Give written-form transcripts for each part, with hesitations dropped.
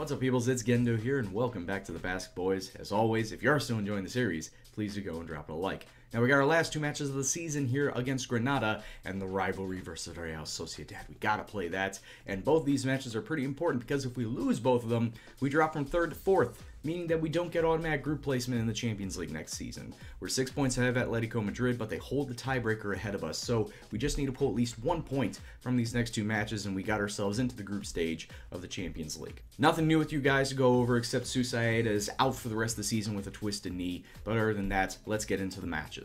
What's up, peoples? It's Gendo here, and welcome back to the Basque Boys. As always, if you are still enjoying the series, please do go and drop it a like. Now, we got our last two matches of the season here against Granada and the rivalry versus Real Sociedad. We got to play that, and both these matches are pretty important because if we lose both of them, we drop from third to fourth, meaning that we don't get automatic group placement in the Champions League next season. We're 6 points ahead of Atletico Madrid, but they hold the tiebreaker ahead of us, so we just need to pull at least 1 point from these next two matches, and we got ourselves into the group stage of the Champions League. Nothing new with you guys to go over, except Susaeta is out for the rest of the season with a twisted knee, but other than that, let's get into the matches.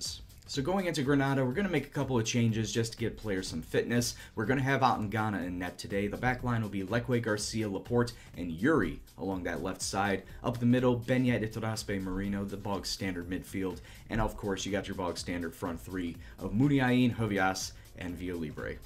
So going into Granada, we're going to make a couple of changes just to get players some fitness. We're going to have Otangana in net today. The back line will be Lekue, Garcia, Laporte, and Yuri along that left side. Up the middle, Benyat, Iturraspe, Marino, the bog standard midfield. And of course, you got your bog standard front three of Muniain, Jovias, and Villalibre.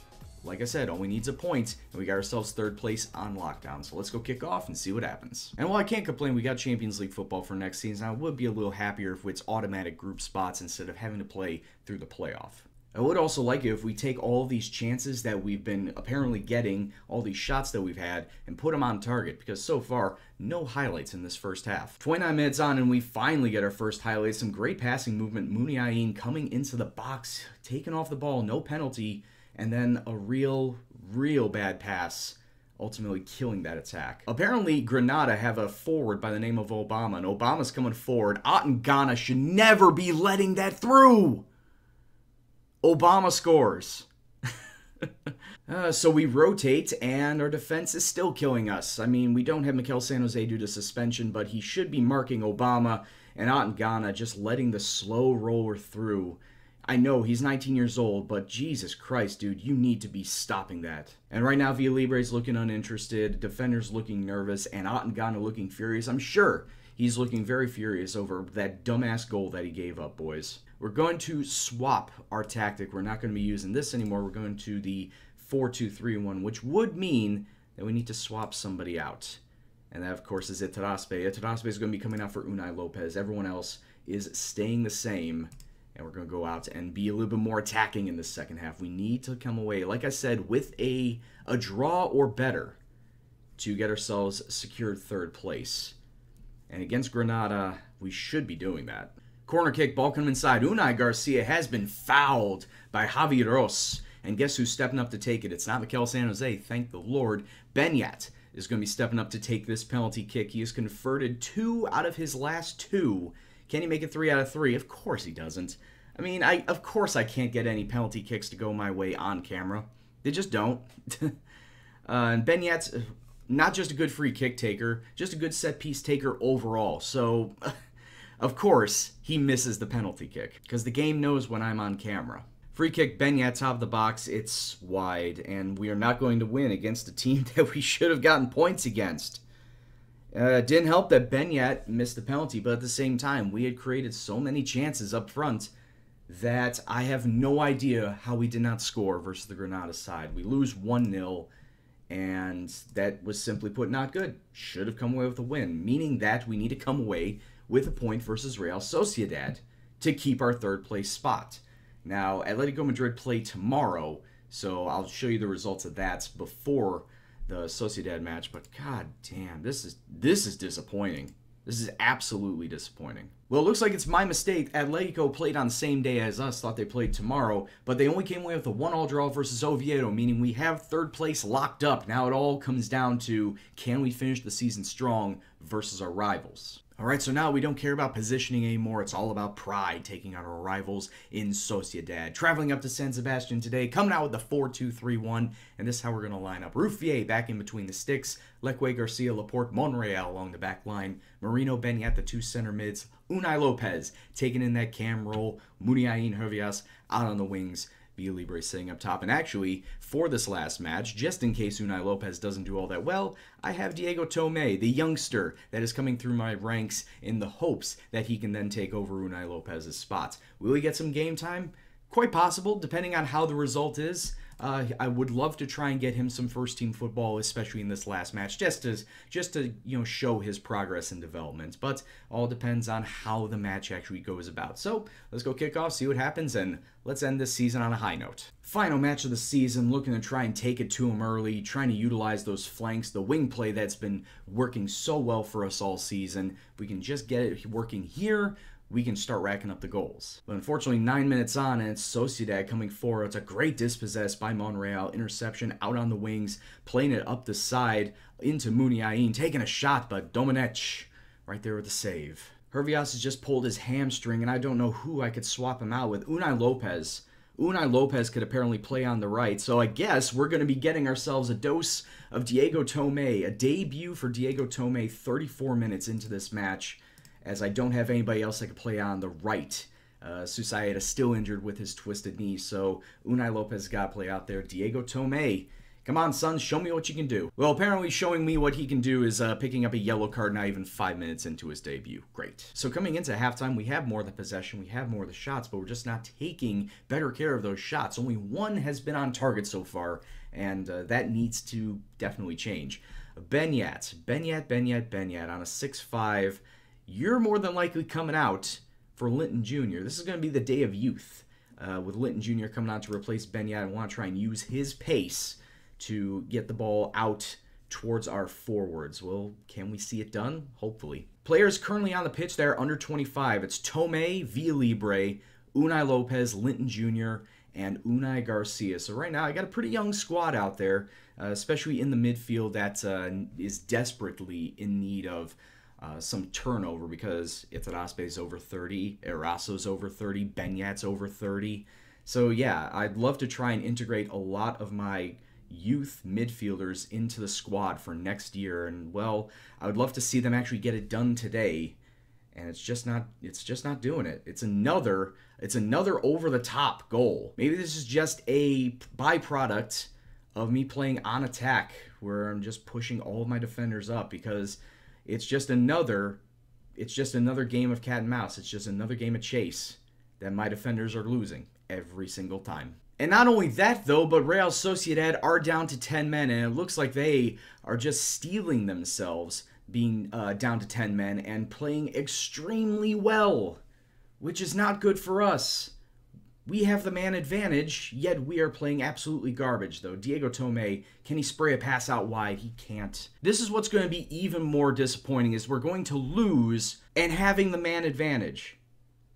Like I said, all we need is a point, and we got ourselves third place on lockdown. So let's go kick off and see what happens. And while I can't complain, we got Champions League football for next season. I would be a little happier if it's automatic group spots instead of having to play through the playoff. I would also like it if we take all these chances that we've been apparently getting, all these shots that we've had, and put them on target, because so far, no highlights in this first half. 29 minutes on, and we finally get our first highlight. Some great passing movement. Muniain coming into the box, taking off the ball, no penalty, and then a real bad pass, ultimately killing that attack. Apparently, Granada have a forward by the name of Obama, and Obama's coming forward. Otangana should never be letting that through! Obama scores. So we rotate, and our defense is still killing us. I mean, we don't have Mikel San Jose due to suspension, but he should be marking Obama, and Otangana just letting the slow roller through. I know he's 19 years old, but Jesus Christ, dude, you need to be stopping that. And right now, Villalibre's looking uninterested, defenders looking nervous, and Ottenganno looking furious. I'm sure he's looking very furious over that dumbass goal that he gave up, boys. We're going to swap our tactic. We're not going to be using this anymore. We're going to the 4-2-3-1, which would mean that we need to swap somebody out. And that, of course, is Iturraspe. Iturraspe is going to be coming out for Unai Lopez. Everyone else is staying the same. And we're going to go out and be a little bit more attacking in the second half. We need to come away, like I said, with a draw or better to get ourselves secured third place. And against Granada, we should be doing that. Corner kick, ball coming inside. Unai Garcia has been fouled by Javier Ros. And guess who's stepping up to take it? It's not Mikel San Jose, thank the Lord. Benyat is going to be stepping up to take this penalty kick. He has converted 2 out of his last 2. Can he make it 3 out of 3? Of course he doesn't. I mean, of course I can't get any penalty kicks to go my way on camera. They just don't. And Benyat's not just a good free kick taker, just a good set piece taker overall. So, of course, he misses the penalty kick because the game knows when I'm on camera. Free kick, Benyat, top of the box. It's wide, and we are not going to win against a team that we should have gotten points against. Didn't help that Benyat missed the penalty, but at the same time, we had created so many chances up front that I have no idea how we did not score versus the Granada side. We lose 1-0, and that was simply put not good. Should have come away with a win, meaning that we need to come away with a point versus Real Sociedad to keep our third place spot. Now, Atletico Madrid play tomorrow, so I'll show you the results of that before the Sociedad match, but god damn, this is disappointing. This is absolutely disappointing. Well, it looks like it's my mistake. Atletico played on the same day as us, thought they played tomorrow, but they only came away with a 1-1 draw versus Oviedo, meaning we have third place locked up. Now it all comes down to, can we finish the season strong versus our rivals? All right, so now we don't care about positioning anymore. It's all about pride, taking out our rivals in Sociedad. Traveling up to San Sebastian today, coming out with the 4-2-3-1, and this is how we're going to line up. Ruffier back in between the sticks. Lequaye, Garcia, Laporte, Monreal along the back line. Marino, Benyat, the two center mids. Unai Lopez taking in that cam roll. Muniain, Hervias out on the wings. Villalibre sitting up top. And actually, for this last match, just in case Unai Lopez doesn't do all that well, I have Diego Tomei, the youngster that is coming through my ranks in the hopes that he can then take over Unai Lopez's spots. Will he get some game time? Quite possible, depending on how the result is. I would love to try and get him some first-team football, especially in this last match, just to show his progress and development. But all depends on how the match actually goes about. So let's go kick off, see what happens, and let's end this season on a high note. Final match of the season, looking to try and take it to him early, trying to utilize those flanks, the wing play that's been working so well for us all season. If we can just get it working here, we can start racking up the goals. But unfortunately, 9 minutes on, and it's Sociedad coming forward. It's a great dispossess by Monreal. Interception out on the wings, playing it up the side into Muniain, taking a shot, but Domenech right there with the save. Hervias has just pulled his hamstring, and I don't know who I could swap him out with. Unai Lopez. Unai Lopez could apparently play on the right, so I guess we're going to be getting ourselves a dose of Diego Tomei. A debut for Diego Tomei 34 minutes into this match, as I don't have anybody else that could play on the right. Susaeta is still injured with his twisted knee, so Unai Lopez got to play out there. Diego Tomei, come on, son, show me what you can do. Well, apparently showing me what he can do is picking up a yellow card not even 5 minutes into his debut. Great. So coming into halftime, we have more of the possession, we have more of the shots, but we're just not taking better care of those shots. Only one has been on target so far, and that needs to definitely change. Benyat on a 6-5. You're more than likely coming out for Linton Jr. This is going to be the day of youth, with Linton Jr. coming out to replace Benyat, and want to try and use his pace to get the ball out towards our forwards. Well, can we see it done? Hopefully. Players currently on the pitch there under 25. It's Tomei, Villalibre, Unai Lopez, Linton Jr., and Unai Garcia. So right now, I got a pretty young squad out there, especially in the midfield that is desperately in need of some turnover, because Iturraspe's over 30, Eraso's over 30, Benyat's over 30. So yeah, I'd love to try and integrate a lot of my youth midfielders into the squad for next year, and well, I would love to see them actually get it done today, and it's just not doing it. It's another over the top goal. Maybe this is just a byproduct of me playing on attack, where I'm just pushing all of my defenders up, because it's just another game of cat and mouse. It's just another game of chase that my defenders are losing every single time. And not only that, though, but Real Sociedad are down to 10 men, and it looks like they are just stealing themselves being down to 10 men and playing extremely well, which is not good for us. We have the man advantage, yet we are playing absolutely garbage, though. Diego Tomei, can he spray a pass out wide? He can't. This is what's going to be even more disappointing, is we're going to lose and having the man advantage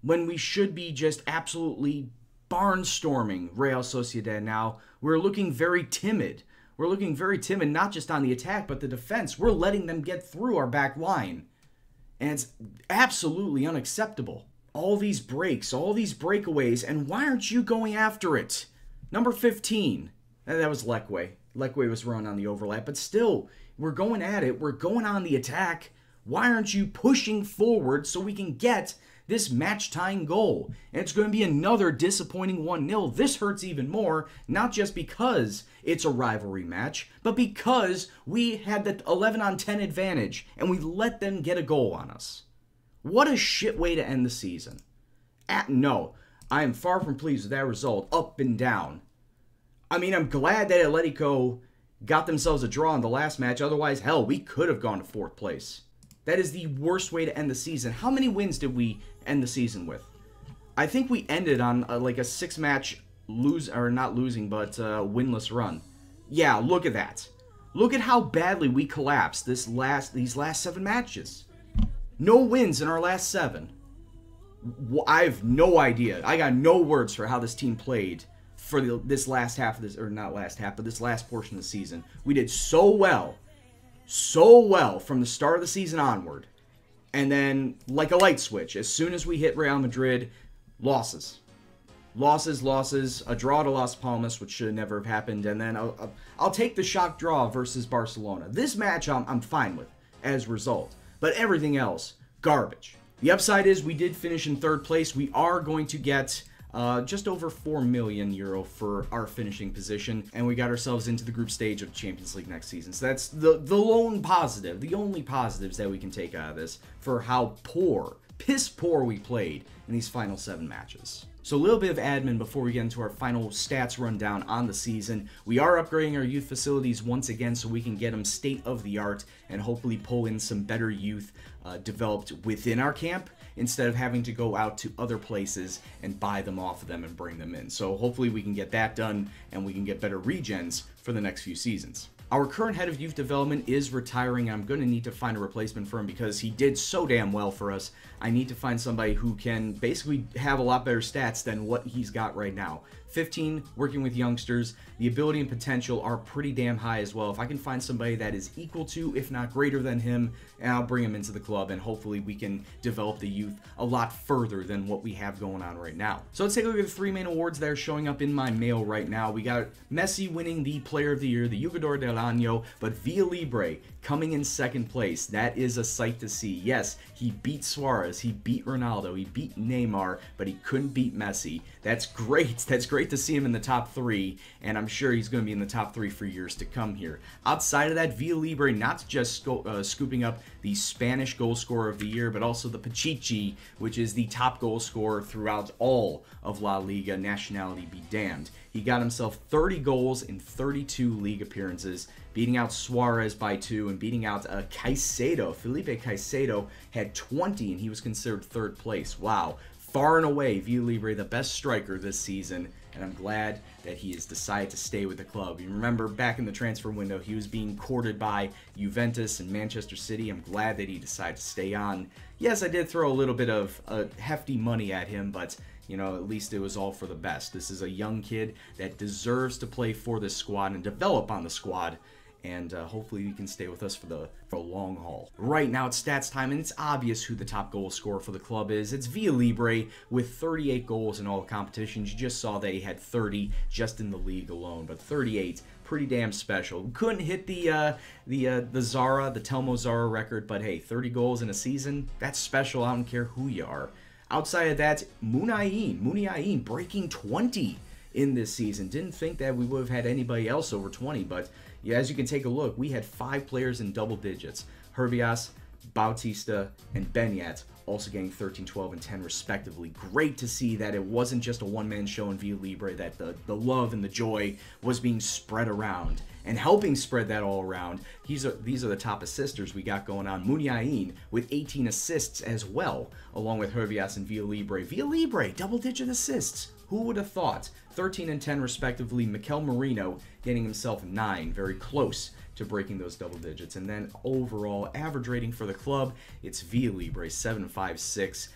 when we should be just absolutely barnstorming Real Sociedad now. We're looking very timid. We're looking very timid, not just on the attack, but the defense. We're letting them get through our back line, and it's absolutely unacceptable. All these breaks, all these breakaways, and why aren't you going after it? Number 15. And that was Lekue. Lekue was run on the overlap, but still, we're going at it. We're going on the attack. Why aren't you pushing forward so we can get this match-tying goal? And it's going to be another disappointing 1-0. This hurts even more, not just because it's a rivalry match, but because we had the 11-on-10 advantage, and we let them get a goal on us. What a shit way to end the season. No, I am far from pleased with that result, up and down. I mean, I'm glad that Atletico got themselves a draw in the last match. Otherwise, hell, we could have gone to 4th place. That is the worst way to end the season. How many wins did we end the season with? I think we ended on like a 6-match lose, or not losing, but winless run. Yeah, look at that. Look at how badly we collapsed these last 7 matches. No wins in our last 7. I have no idea. I got no words for how this team played for this last half of this, or not last half, but this last portion of the season. We did so well from the start of the season onward. And then, like a light switch, as soon as we hit Real Madrid, losses. Losses, a draw to Las Palmas, which should never have happened, and then I'll take the shock draw versus Barcelona. This match I'm fine with as a result. But everything else, garbage. The upside is we did finish in 3rd place. We are going to get just over 4 million euro for our finishing position, and we got ourselves into the group stage of Champions League next season. So that's the lone positive, the only positives that we can take out of this for how poor, piss poor we played in these final 7 matches. So a little bit of admin before we get into our final stats rundown on the season. We are upgrading our youth facilities once again so we can get them state-of-the-art and hopefully pull in some better youth developed within our camp instead of having to go out to other places and buy them off of them and bring them in. So hopefully we can get that done and we can get better regens for the next few seasons. Our current head of youth development is retiring. I'm going to need to find a replacement for him because he did so damn well for us. I need to find somebody who can basically have a lot better stats than what he's got right now. 15, working with youngsters. The ability and potential are pretty damn high as well. If I can find somebody that is equal to, if not greater than him, and I'll bring him into the club and hopefully we can develop the youth a lot further than what we have going on right now. So let's take a look at the 3 main awards that are showing up in my mail right now. We got Messi winning the Player of the Year, the Jugador del Año, but Villalibre coming in 2nd place. That is a sight to see. Yes, he beat Suarez, he beat Ronaldo, he beat Neymar, but he couldn't beat Messi. That's great. That's great to see him in the top 3, and I'm sure he's going to be in the top 3 for years to come here. Outside of that, Villalibre not just scooping up the Spanish goal scorer of the year, but also the Pichichi, which is the top goal scorer throughout all of La Liga, nationality be damned. He got himself 30 goals in 32 league appearances, beating out Suarez by 2 and beating out Caicedo. Felipe Caicedo had 20 and he was considered 3rd place. Wow. Far and away, Villalibre, the best striker this season, and I'm glad that he has decided to stay with the club. You remember back in the transfer window, he was being courted by Juventus and Manchester City. I'm glad that he decided to stay on. Yes, I did throw a little bit of hefty money at him, but you know, at least it was all for the best. This is a young kid that deserves to play for this squad and develop on the squad. And hopefully he can stay with us for the long haul. Right now it's stats time, and it's obvious who the top goal scorer for the club is. It's Villalibre with 38 goals in all competitions. You just saw that he had 30 just in the league alone, but 38, pretty damn special. Couldn't hit the Zara, the Telmo Zara record, but hey, 30 goals in a season, that's special. I don't care who you are. Outside of that, Muniain breaking 20 in this season. Didn't think that we would have had anybody else over 20, but yeah, as you can take a look, we had 5 players in double digits. Hervias, Bautista, and Benyat also getting 13, 12, and 10 respectively. Great to see that it wasn't just a one-man show in Villalibre, that the love and the joy was being spread around. And helping spread that all around, these are the top assisters we got going on. Muniain with 18 assists as well, along with Hervias and Villalibre. Villalibre, double-digit assists. Who would have thought? 13 and 10 respectively. Mikel Marino getting himself 9, very close to breaking those double digits. And then overall average rating for the club, it's Villalibre, 7.56.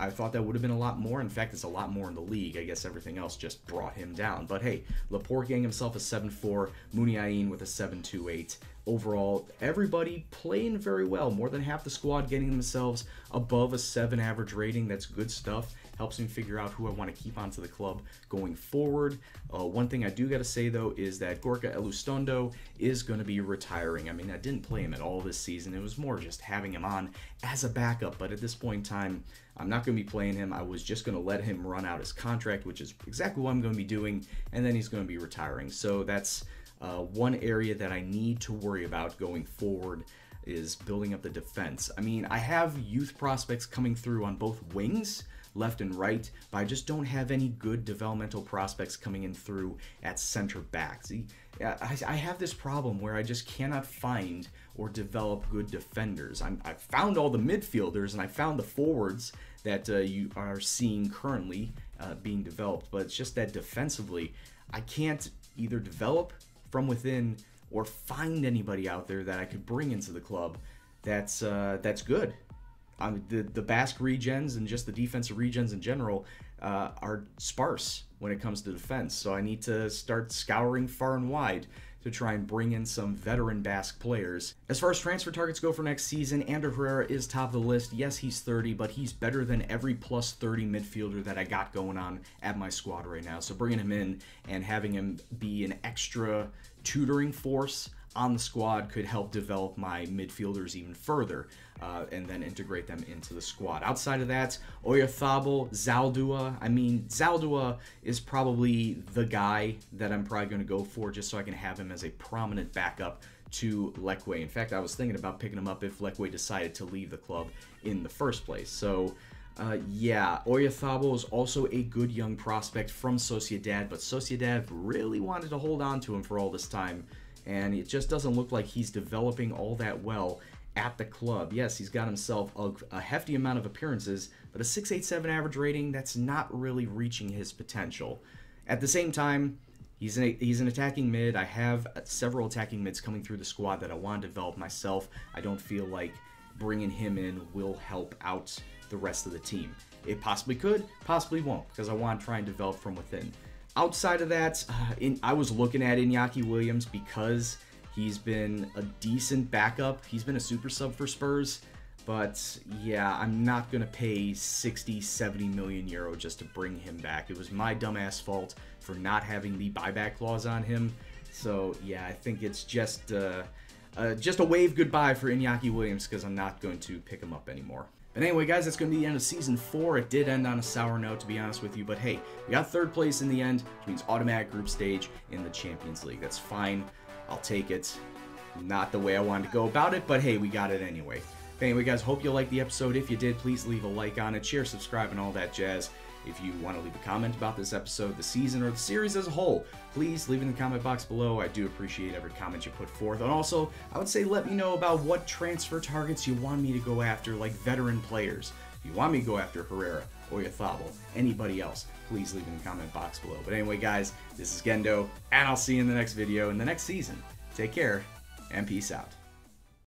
I thought that would have been a lot more. In fact, it's a lot more in the league. I guess everything else just brought him down. But hey, Laporte getting himself a 7.4, Muniain with a 7.28. Overall, everybody playing very well. More than half the squad getting themselves above a 7 average rating. That's good stuff. Helps me figure out who I want to keep onto the club going forward. One thing I do got to say, though, is that Gorka Elustondo is going to be retiring. I mean, I didn't play him at all this season. It was more just having him on as a backup. But at this point in time, I'm not going to be playing him. I was just going to let him run out his contract, which is exactly what I'm going to be doing. And then he's going to be retiring. So that's one area that I need to worry about going forward is building up the defense. I mean, I have youth prospects coming through on both wings, left and right, but I just don't have any good developmental prospects coming in through at center back. See, I have this problem where I just cannot find or develop good defenders. I found all the midfielders and I found the forwards that you are seeing currently being developed, but it's just that defensively, I can't either develop from within or find anybody out there that I could bring into the club that's good. The Basque regens and just the defensive regens in general are sparse when it comes to defense. So I need to start scouring far and wide to try and bring in some veteran Basque players. As far as transfer targets go for next season, Ander Herrera is top of the list. Yes, he's 30, but he's better than every plus 30 midfielder that I got going on at my squad right now. So bringing him in and having him be an extra tutoring force on the squad could help develop my midfielders even further and then integrate them into the squad. Outside of that, Oyarzabal, Zaldúa. I mean, Zaldúa is probably the guy that I'm probably going to go for just so I can have him as a prominent backup to Lekue. In fact, I was thinking about picking him up if Lekue decided to leave the club in the first place. So, yeah, Oyarzabal is also a good young prospect from Sociedad, but Sociedad really wanted to hold on to him for all this time, and it just doesn't look like he's developing all that well at the club. Yes, he's got himself a hefty amount of appearances, but a 6.87 average rating, that's not really reaching his potential. At the same time, he's an attacking mid. I have several attacking mids coming through the squad that I want to develop myself. I don't feel like bringing him in will help out the rest of the team. It possibly could, possibly won't, because I want to try and develop from within. Outside of that, I was looking at Iñaki Williams because he's been a decent backup. He's been a super sub for Spurs, but yeah, I'm not going to pay 60, 70 million euro just to bring him back. It was my dumbass fault for not having the buyback clause on him. So yeah, I think it's just a wave goodbye for Iñaki Williams because I'm not going to pick him up anymore. But anyway, guys, that's going to be the end of Season 4. It did end on a sour note, to be honest with you. But hey, we got third place in the end, which means automatic group stage in the Champions League. That's fine. I'll take it. Not the way I wanted to go about it, but hey, we got it anyway. But anyway, guys, hope you liked the episode. If you did, please leave a like on it, share, subscribe, and all that jazz. If you want to leave a comment about this episode, the season, or the series as a whole, please leave it in the comment box below. I do appreciate every comment you put forth. And also, I would say let me know about what transfer targets you want me to go after, like veteran players. If you want me to go after Herrera, Oyarzabal, anybody else, please leave it in the comment box below. But anyway, guys, this is Gendo, and I'll see you in the next video in the next season. Take care, and peace out.